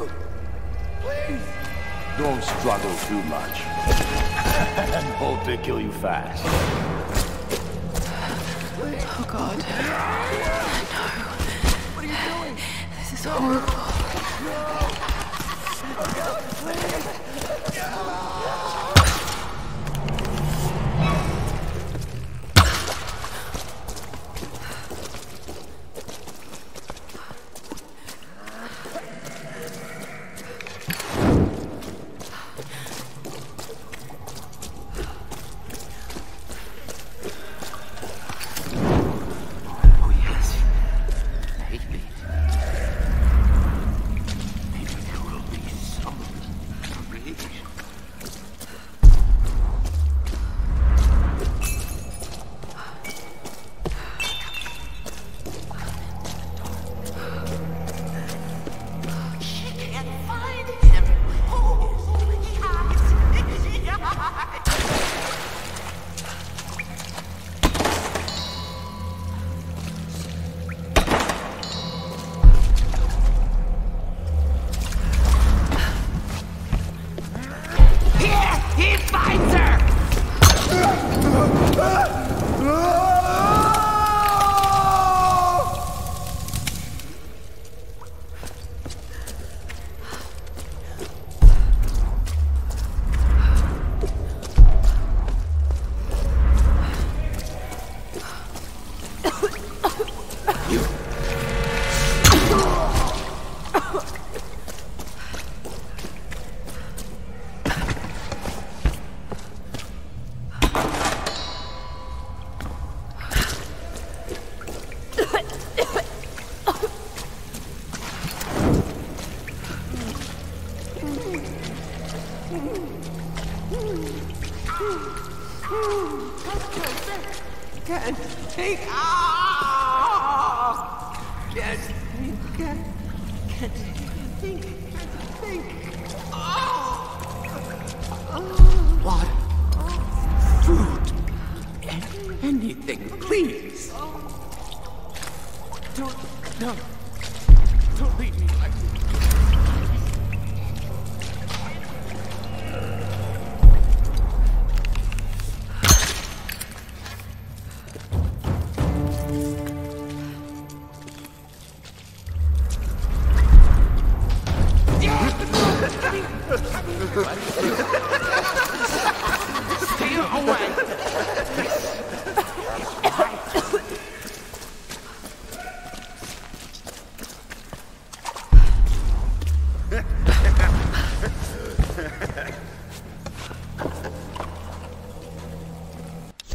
you? Please! Don't struggle too much. And hope they kill you fast. Please. Oh God. No. What are you doing? This is horrible. No. Oh God, please! No.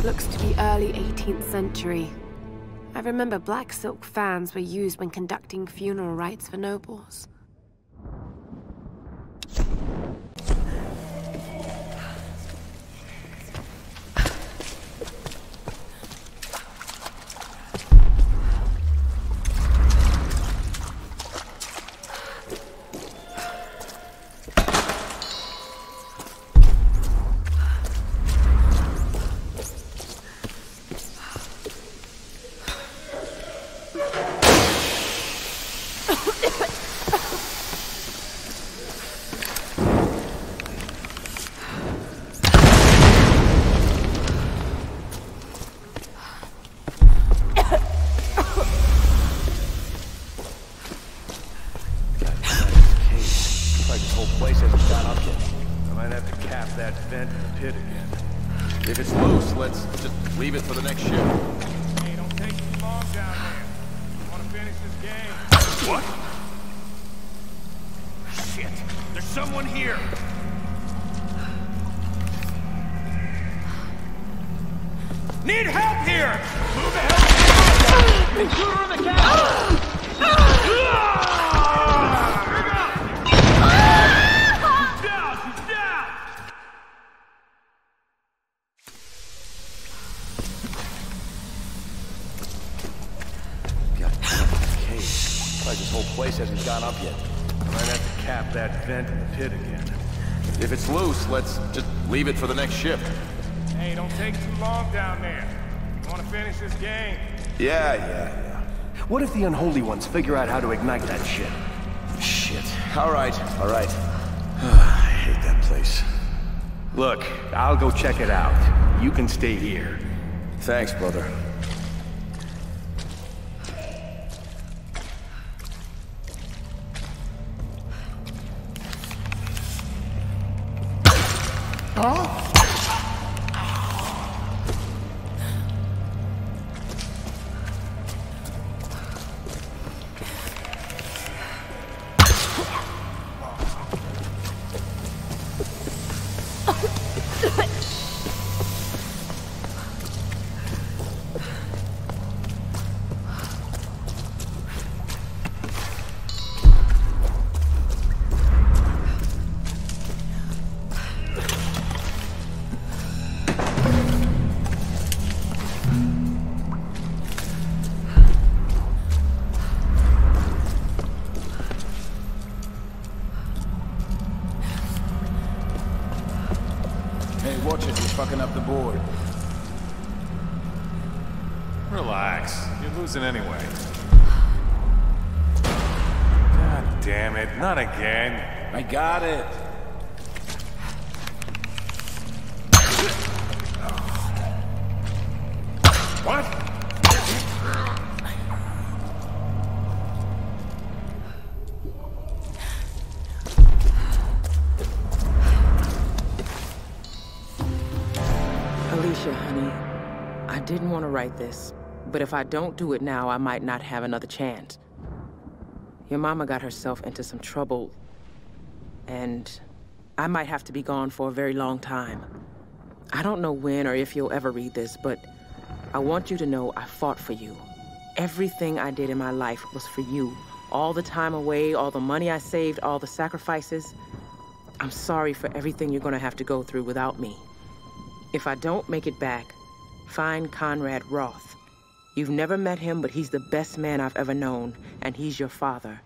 Looks to be early 18th century. I remember black silk fans were used when conducting funeral rites for nobles. Let's just leave it for the next shift. Hey, don't take too long down there. I want to finish this game. Yeah. What if the Unholy Ones figure out how to ignite that shit? Shit. All right. I hate that place. Look, I'll go check it out. You can stay here. Thanks, brother. Huh? Anyway. God damn it, not again. I got it. What? Alicia, honey, I didn't want to write this. But if I don't do it now, I might not have another chance. Your mama got herself into some trouble, and I might have to be gone for a very long time. I don't know when or if you'll ever read this, but I want you to know I fought for you. Everything I did in my life was for you. All the time away, all the money I saved, all the sacrifices. I'm sorry for everything you're gonna have to go through without me. If I don't make it back, find Conrad Roth. You've never met him, but he's the best man I've ever known, and he's your father.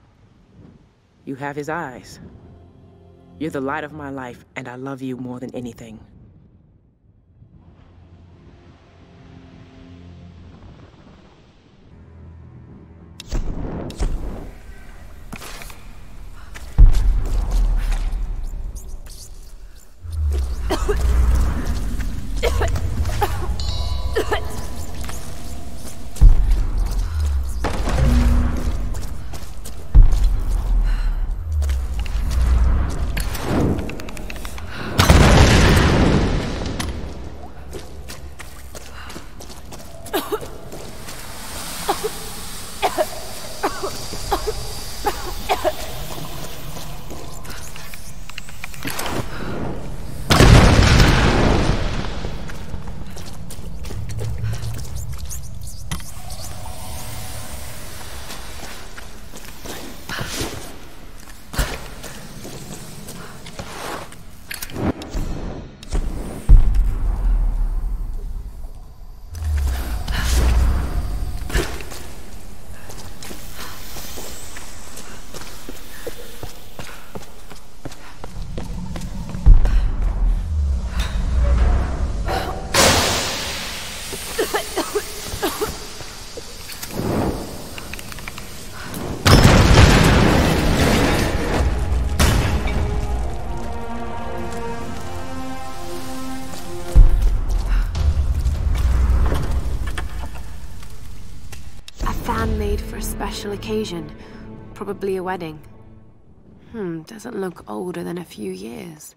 You have his eyes. You're the light of my life, and I love you more than anything. Special occasion, probably a wedding. Doesn't look older than a few years.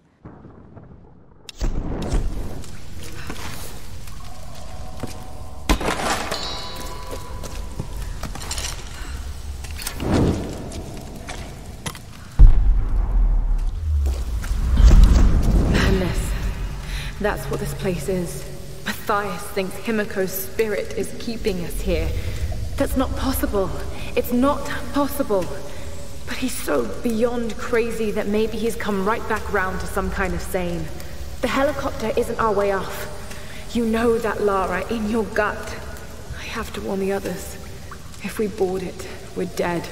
Madness. That's what this place is. Matthias thinks Himiko's spirit is keeping us here. That's not possible. It's not possible. But he's so beyond crazy that maybe he's come right back round to some kind of sane. The helicopter isn't our way off. You know that, Lara, in your gut. I have to warn the others. If we board it, we're dead.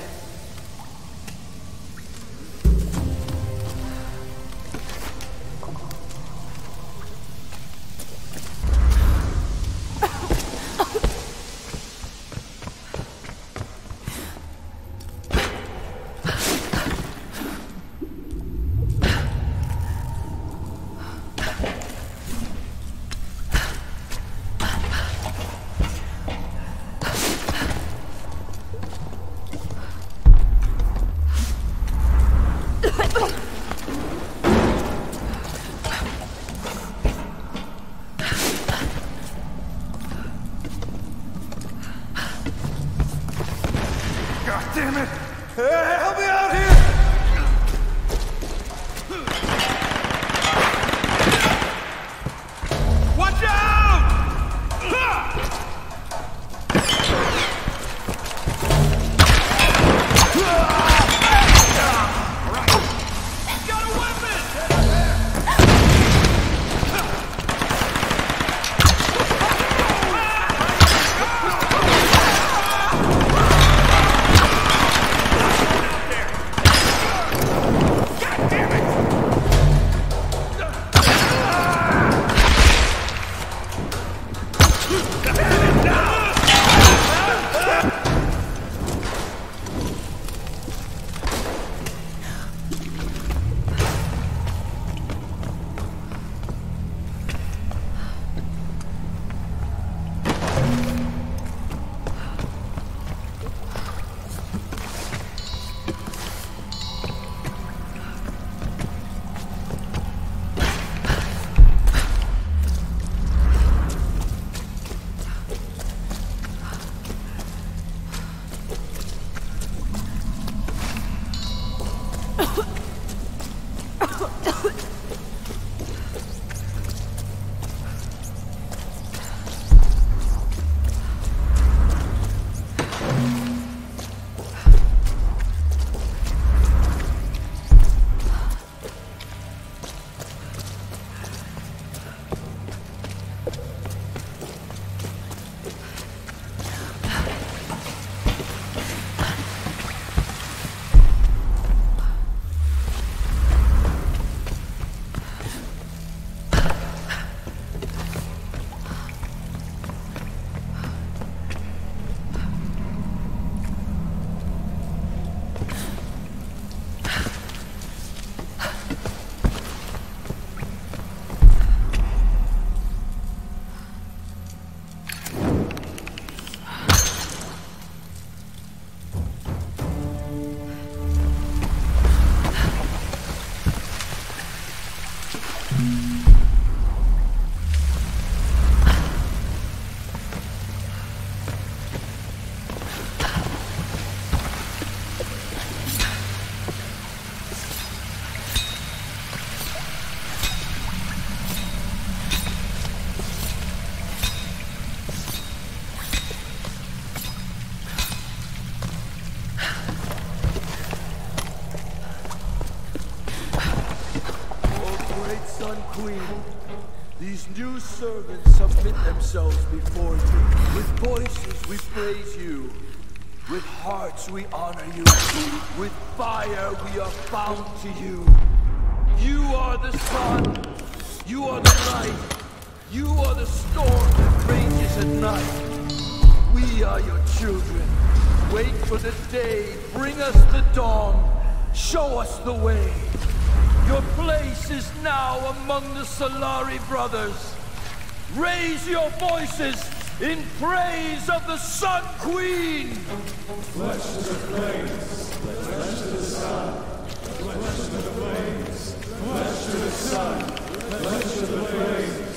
great Sun Queen, these new servants submit themselves before you. With voices we praise you. With hearts we honor you. With fire we are bound to you. You are the sun. You are the light. You are the storm that rages at night. We are your children. Wait for the day. Bring us the dawn. Show us the way. Your place is now among the Solari brothers. Raise your voices in praise of the Sun Queen! Flesh to the flames, flesh to the sun, flesh to the flames, flesh to the sun, flesh to the flames.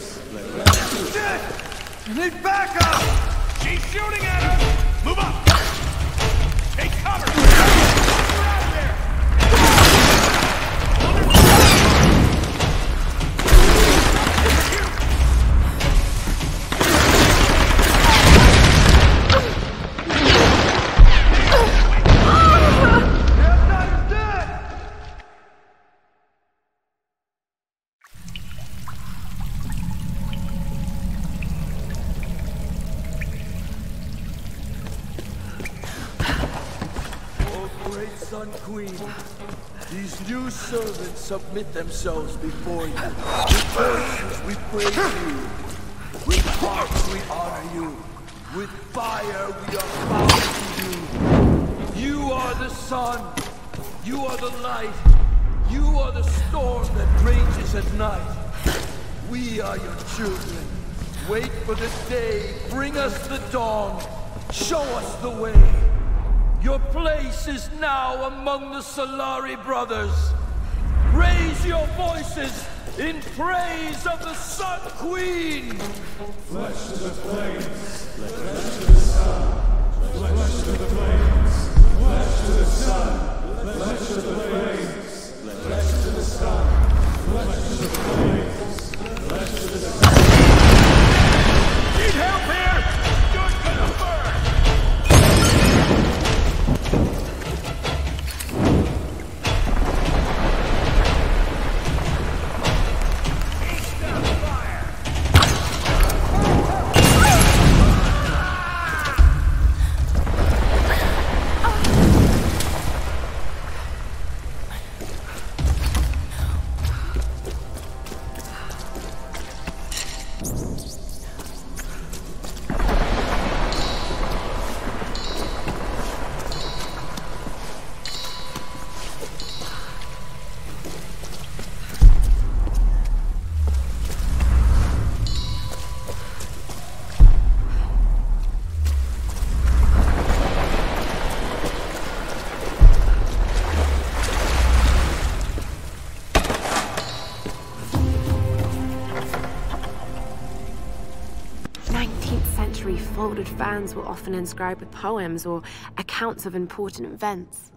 Shit! You need backup! She's shooting at us! Move up! Take cover! Sun Queen, these new servants submit themselves before you. With voices we praise you. With hearts we honor you. With fire we are bound to you. You are the sun. You are the light. You are the storm that rages at night. We are your children. Wait for the day. Bring us the dawn. Show us the way. Your place is now among the Solari brothers. Raise your voices in praise of the Sun Queen! Flesh to the flames, flesh to the sun, flesh to the flames, flesh to the sun, flesh to the flames, flesh to the sun, flesh to the flames, flesh to the sun. Need help here! Folded fans were often inscribed with poems or accounts of important events.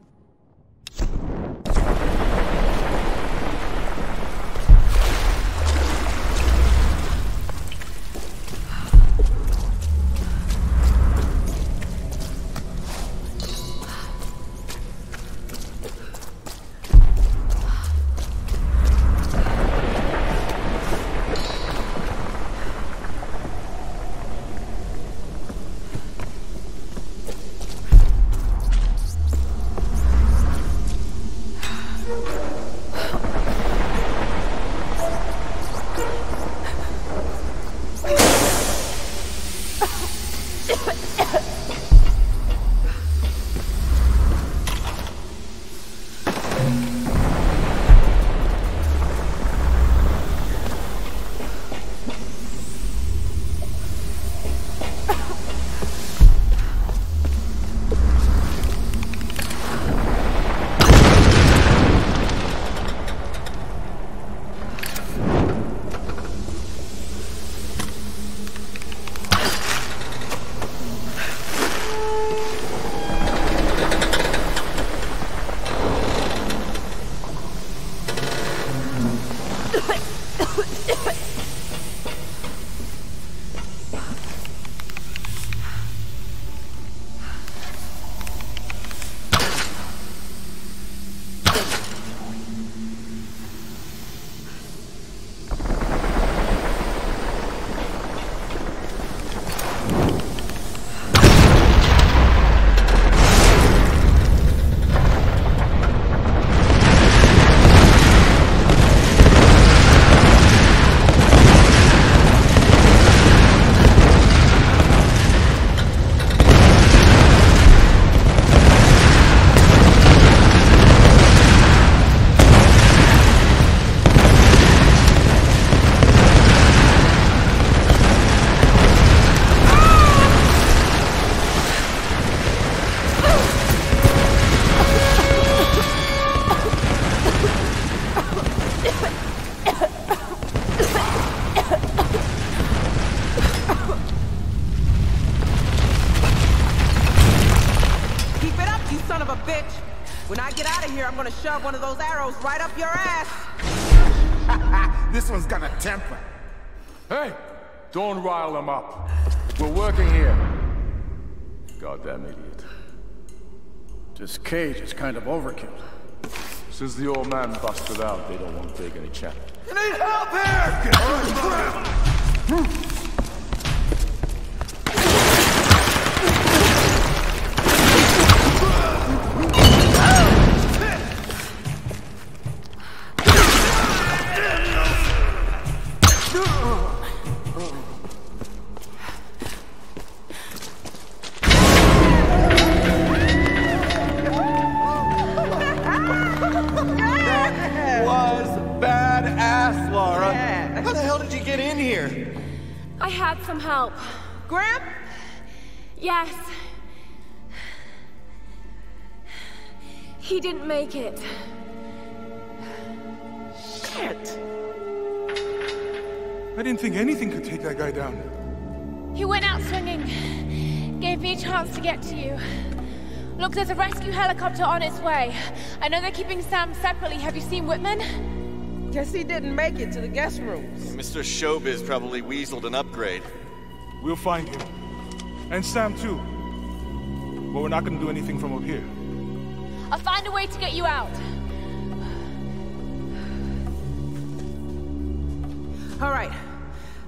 shove one of those arrows right up your ass. This one's got a temper. Hey, don't rile them up. We're working here. Goddamn idiot. This cage is kind of overkill. Since the old man busted out, they don't want to take any chance. You need help here! Get some help. Gramp? Yes. He didn't make it. Shit. I didn't think anything could take that guy down. He went out swinging. Gave me a chance to get to you. Look, there's a rescue helicopter on its way. I know they're keeping Sam separately. Have you seen Whitman? Guess he didn't make it to the guest rooms. Yeah, Mr. Showbiz probably weaseled an upgrade. We'll find him. And Sam, too. But we're not gonna do anything from up here. I'll find a way to get you out. All right.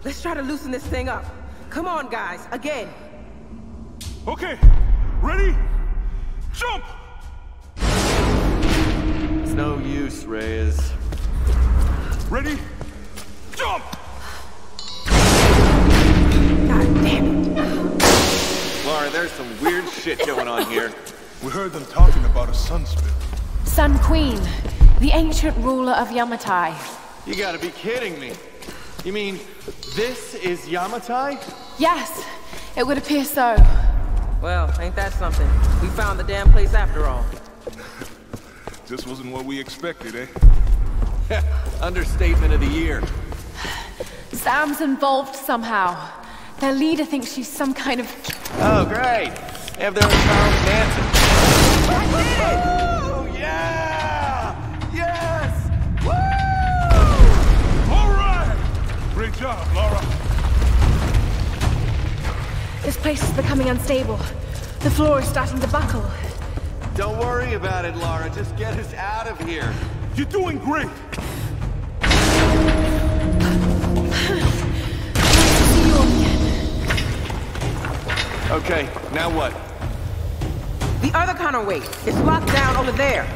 Let's try to loosen this thing up. Come on, guys. Again. Okay. Ready? Jump! It's no use, Reyes. Ready? Jump! God damn it. Lara, there's some weird shit going on here. We heard them talking about a sunspin. Sun Queen, the ancient ruler of Yamatai. You gotta be kidding me. You mean, this is Yamatai? Yes, it would appear so. Well, ain't that something? We found the damn place after all. Just wasn't what we expected, eh? Understatement of the year. Sam's involved somehow. Their leader thinks she's some kind of... Oh, great. They have their own power dancing. I did it! Woo! Yeah! Yes! Woo! All right! Great job, Lara. This place is becoming unstable. The floor is starting to buckle. Don't worry about it, Lara. Just get us out of here. You're doing great! Okay, now what? The other kind of way. It's locked down over there.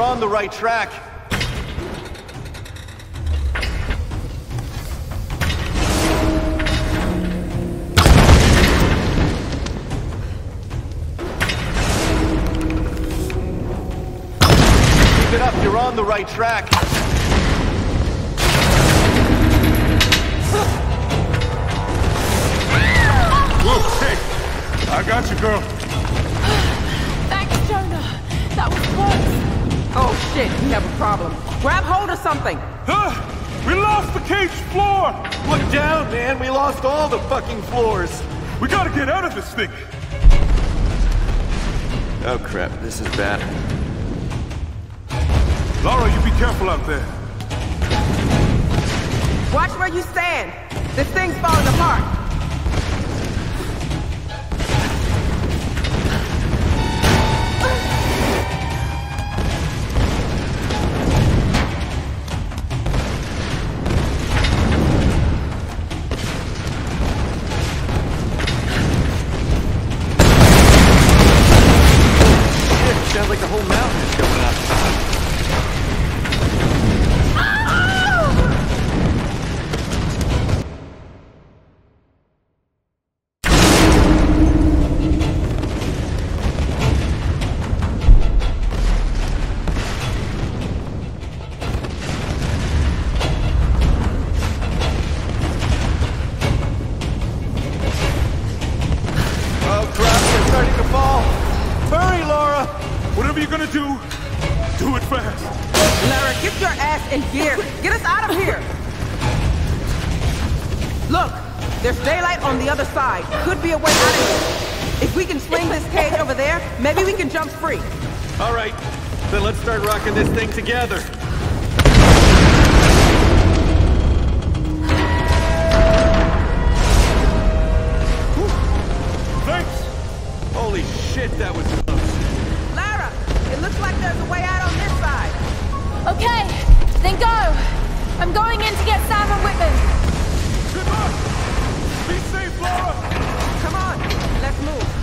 On the right track. Keep it up, you're on the right track. Whoa, hey, I got you, girl. Thanks, Jonah. That was close. Oh shit, we have a problem. Grab hold of something! Huh? We lost the cage floor! Look down, man! We lost all the fucking floors! We gotta get out of this thing! Oh crap, this is bad. Lara, you be careful out there. Watch where you stand! This thing's falling apart! in here! Get us out of here! Look! There's daylight on the other side. Could be a way out of here. If we can sling this cage over there, maybe we can jump free. All right. Then let's start rocking this thing together. Holy shit, that was close. Lara, it looks like there's a way out on this side. Okay, then go. I'm going in to get Sam and Whitman. Good luck. Be safe, Lara. Come on, let's move.